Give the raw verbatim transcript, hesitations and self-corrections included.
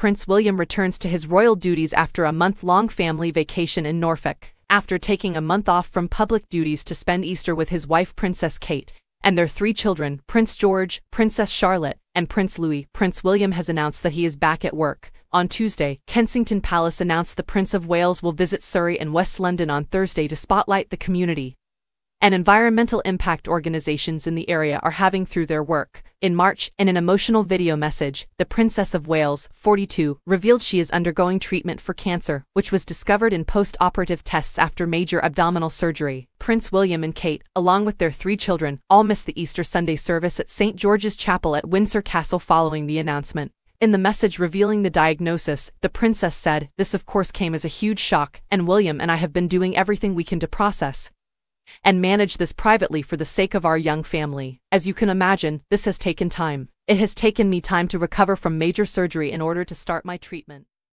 Prince William returns to his royal duties after a month-long family vacation in Norfolk, after taking a month off from public duties to spend Easter with his wife Princess Kate and their three children, Prince George, Princess Charlotte, and Prince Louis. Prince William has announced that he is back at work. On Tuesday, Kensington Palace announced the Prince of Wales will visit Surrey and West London on Thursday to spotlight the community and environmental impact organizations in the area are having through their work. In March, in an emotional video message, the Princess of Wales, forty-two, revealed she is undergoing treatment for cancer, which was discovered in post-operative tests after major abdominal surgery. Prince William and Kate, along with their three children, all missed the Easter Sunday service at St George's Chapel at Windsor Castle following the announcement. In the message revealing the diagnosis, the princess said, "This of course came as a huge shock, and William and I have been doing everything we can to process and manage this privately for the sake of our young family. As you can imagine, this has taken time. It has taken me time to recover from major surgery in order to start my treatment."